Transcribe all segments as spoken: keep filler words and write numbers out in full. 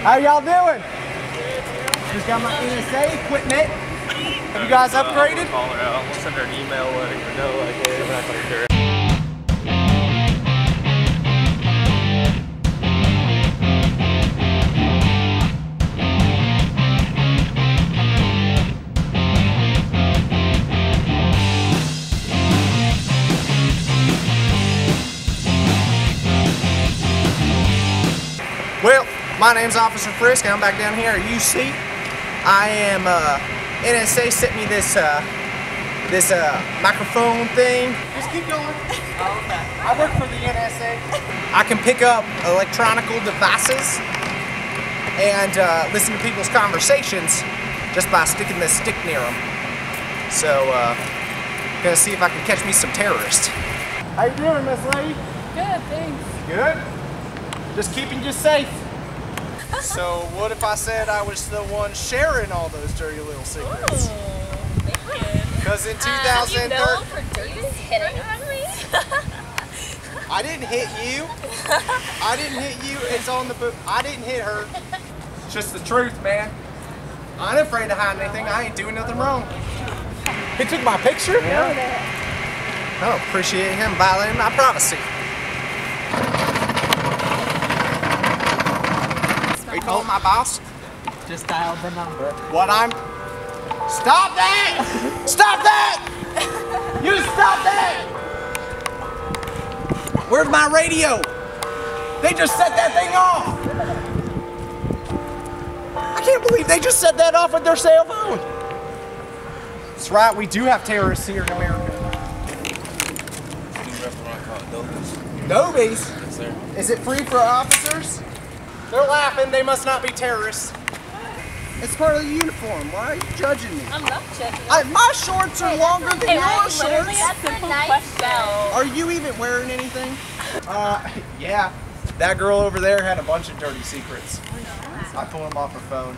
How y'all doing? Just got my N S A equipment. Have you guys upgraded? We'll call her out. We'll send her an email letting her know, like, hey, we're not going to do it. Well, my name's Officer Frisk, and I'm back down here at U C. I am, uh, N S A sent me this, uh, this, uh, microphone thing. Just keep going. I work for the N S A. I can pick up electronical devices and, uh, listen to people's conversations just by sticking this stick near them. So, uh, I'm gonna see if I can catch me some terrorists. How you doing, Miss Lady? Good, thanks. Good? Just keeping you safe. So what if I said I was the one sharing all those dirty little secrets? Ooh, because in two thousand thirteen, uh, you know, hitting on me? I didn't hit you. I didn't hit you. It's on the book. I didn't hit her. It's just the truth, man. I ain't afraid to hide anything. I ain't doing nothing wrong. He took my picture. Yeah. I don't appreciate him violating my privacy. Are you calling my boss? Just dial the number. What I'm... Stop that! Stop that! You stop that! Where's my radio? They just set that thing off! I can't believe they just set that off with their cell phone! That's right, we do have terrorists here in America. Dobies? Yes, sir. Is it free for officers? They're laughing, they must not be terrorists. It's part of the uniform, why are you judging me? I'm not judging you. My shorts are hey, longer than hey, your I shorts. Nice. Are you even wearing anything? Uh, yeah. That girl over there had a bunch of dirty secrets. Oh, no. I pulled them off her phone.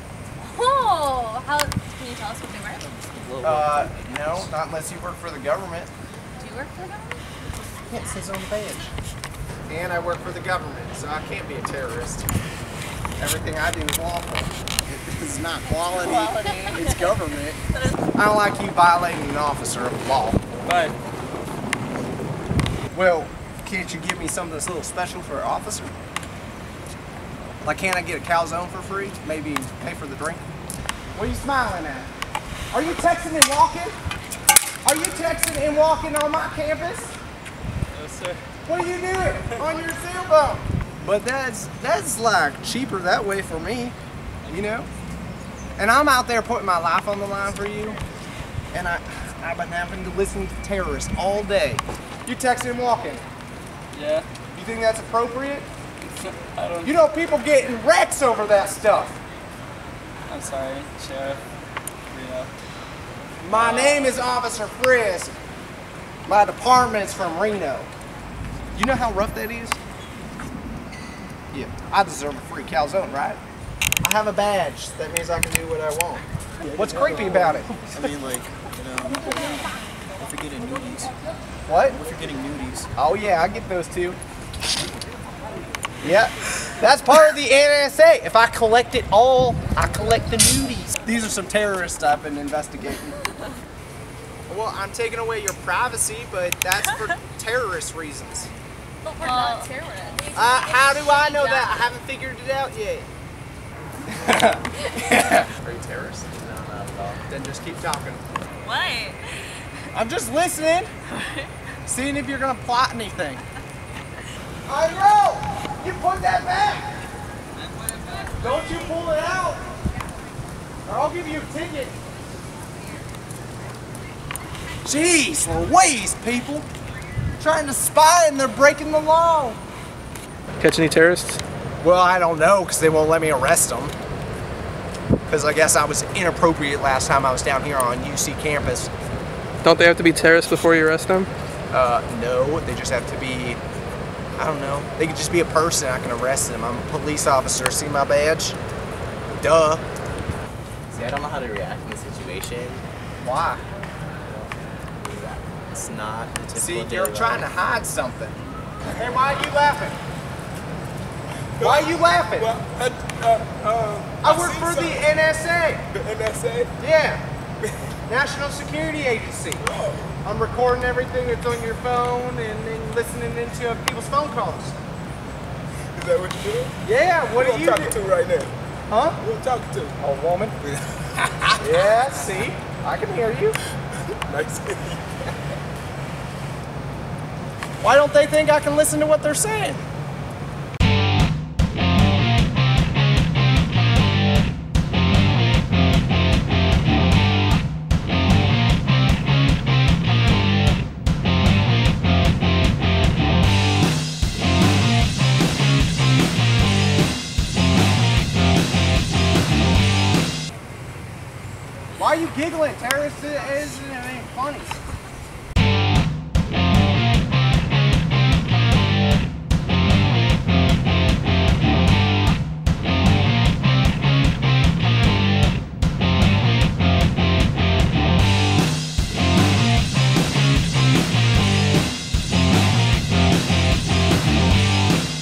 Oh, how, can you tell us what they were? Uh, no, not unless you work for the government. Do you work for the government? Yes, it's on the badge. And I work for the government, so I can't be a terrorist. Everything I do is lawful. It's not quality, quality. It's government. I don't like you violating an officer of law. But, well, can't you give me something that's a little special for an officer? Like, can't I get a calzone for free? Maybe pay for the drink? What are you smiling at? Are you texting and walking? Are you texting and walking on my campus? No, sir. What are you doing on your cell phone? But that's, that's like cheaper that way for me, you know? And I'm out there putting my life on the line for you, and I, I've been having to listen to terrorists all day. You texting and walking. Yeah. You think that's appropriate? I don't... You know people getting wrecks over that stuff. I'm sorry, Sheriff. Yeah. My uh, name is Officer Frisk. My department's from Reno. You know how rough that is? Yeah, I deserve a free calzone, right? I have a badge. That means I can do what I want. What's creepy about it? I mean, like, you know, if you're getting nudies. What? If you're getting nudies. Oh, yeah, I get those, too. Yeah, that's part of the N S A. If I collect it all, I collect the nudies. These are some terrorists I've been investigating. Well, I'm taking away your privacy, but that's for terrorist reasons. But we're uh, not terrorists. Uh, how do I know that? I haven't figured it out yet. Yeah. Are you terrorists? No, not at all. Then just keep talking. What? I'm just listening. Seeing if you're going to plot anything. I know! You put that back! I put it back. Don't you pull it out! Or I'll give you a ticket. Jeez Louise, people! Trying to spy and they're breaking the law. Catch any terrorists? Well, I don't know, because they won't let me arrest them. Because I guess I was inappropriate last time I was down here on U C campus. Don't they have to be terrorists before you arrest them? Uh, no, they just have to be, I don't know, they could just be a person, I can arrest them. I'm a police officer, see my badge? Duh. See, I don't know how to react in this situation. Why? It's not the typical. See, you're trying to hide something. Hey, why are you laughing? Why are you laughing? Well, uh, uh, uh, I, I work for something. The N S A. The N S A? Yeah. National Security Agency. Oh. I'm recording everything that's on your phone and then listening into uh, people's phone calls. Is that what you do? Yeah, what Who are you talking to right now? Huh? Who are you talking to? A woman. Yeah, see? I can hear you. Nice. Why don't they think I can listen to what they're saying? Why are you giggling? Terrence, it isn't funny.